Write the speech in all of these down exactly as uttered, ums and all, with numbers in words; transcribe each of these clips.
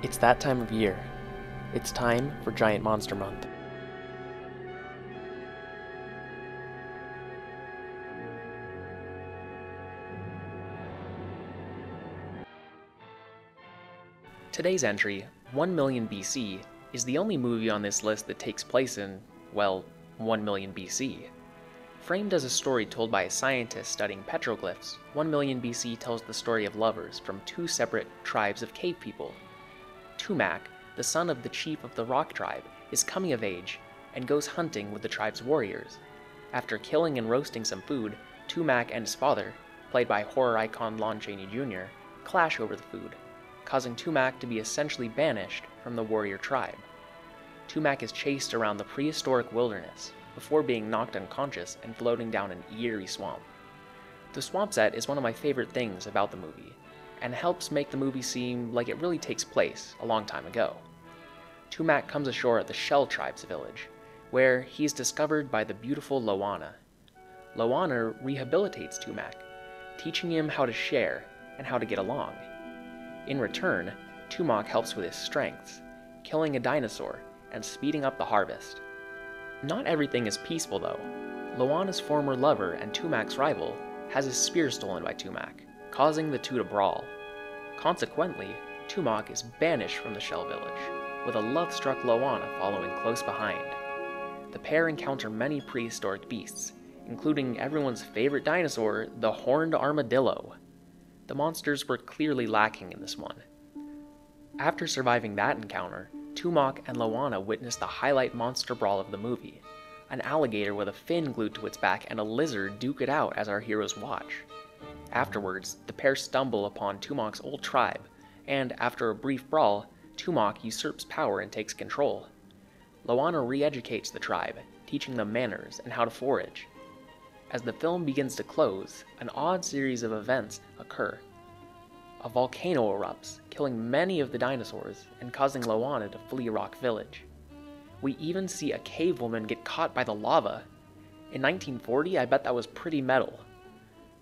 It's that time of year. It's time for Giant Monster Month. Today's entry, one million B C, is the only movie on this list that takes place in, well, one million B C. Framed as a story told by a scientist studying petroglyphs, one million B C tells the story of lovers from two separate tribes of cave people. Tumak, the son of the chief of the Rock tribe, is coming of age and goes hunting with the tribe's warriors. After killing and roasting some food, Tumak and his father, played by horror icon Lon Chaney Junior, clash over the food, causing Tumak to be essentially banished from the warrior tribe. Tumak is chased around the prehistoric wilderness before being knocked unconscious and floating down an eerie swamp. The swamp set is one of my favorite things about the movie, and helps make the movie seem like it really takes place a long time ago. Tumak comes ashore at the Shell tribe's village, where he is discovered by the beautiful Loana. Loana rehabilitates Tumak, teaching him how to share and how to get along. In return, Tumak helps with his strengths, killing a dinosaur and speeding up the harvest. Not everything is peaceful though. Loana's former lover and Tumak's rival has his spear stolen by Tumak, causing the two to brawl. Consequently, Tumak is banished from the Shell village, with a love-struck Loana following close behind. The pair encounter many prehistoric beasts, including everyone's favorite dinosaur, the horned armadillo. The monsters were clearly lacking in this one. After surviving that encounter, Tumak and Loana witness the highlight monster brawl of the movie. An alligator with a fin glued to its back and a lizard duke it out as our heroes watch. Afterwards, the pair stumble upon Tumak's old tribe, and after a brief brawl, Tumak usurps power and takes control. Loana re-educates the tribe, teaching them manners and how to forage. As the film begins to close, an odd series of events occur. A volcano erupts, killing many of the dinosaurs and causing Loana to flee Rock Village. We even see a cave woman get caught by the lava. In nineteen forty, I bet that was pretty metal.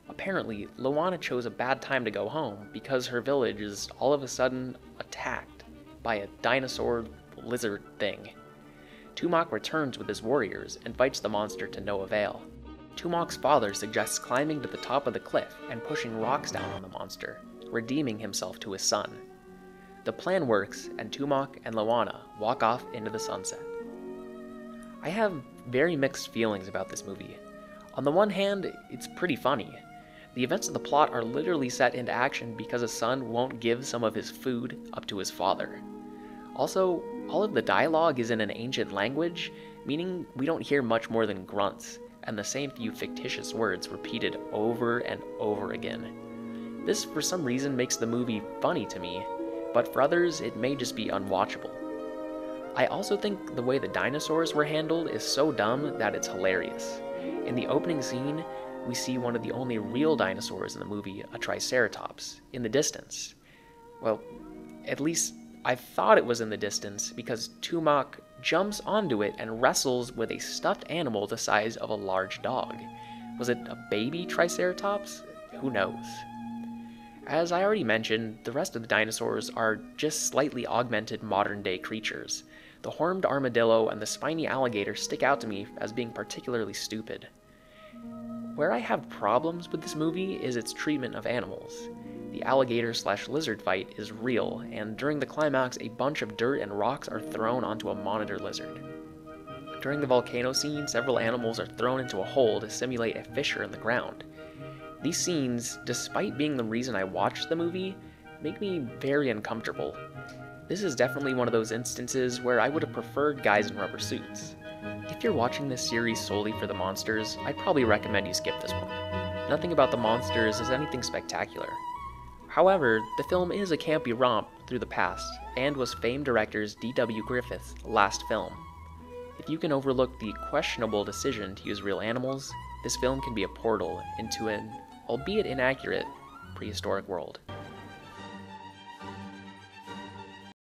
Apparently, Loana chose a bad time to go home because her village is all of a sudden attacked by a dinosaur lizard thing. Tumak returns with his warriors and fights the monster to no avail. Tumak's father suggests climbing to the top of the cliff and pushing rocks down on the monster, redeeming himself to his son. The plan works, and Tumak and Loana walk off into the sunset. I have very mixed feelings about this movie. On the one hand, it's pretty funny. The events of the plot are literally set into action because a son won't give some of his food up to his father. Also, all of the dialogue is in an ancient language, meaning we don't hear much more than grunts and the same few fictitious words repeated over and over again. This, for some reason, makes the movie funny to me, but for others, it may just be unwatchable. I also think the way the dinosaurs were handled is so dumb that it's hilarious. In the opening scene, we see one of the only real dinosaurs in the movie, a triceratops, in the distance. Well, at least I thought it was in the distance because Tumak jumps onto it and wrestles with a stuffed animal the size of a large dog. Was it a baby triceratops? Who knows? As I already mentioned, the rest of the dinosaurs are just slightly augmented modern-day creatures. The horned armadillo and the spiny alligator stick out to me as being particularly stupid. Where I have problems with this movie is its treatment of animals. The alligator slash lizard fight is real, and during the climax a bunch of dirt and rocks are thrown onto a monitor lizard. During the volcano scene, several animals are thrown into a hole to simulate a fissure in the ground. These scenes, despite being the reason I watched the movie, make me very uncomfortable. This is definitely one of those instances where I would have preferred guys in rubber suits. If you're watching this series solely for the monsters, I'd probably recommend you skip this one. Nothing about the monsters is anything spectacular. However, the film is a campy romp through the past, and was famed director D W Griffith's last film. If you can overlook the questionable decision to use real animals, this film can be a portal into an, albeit inaccurate, prehistoric world.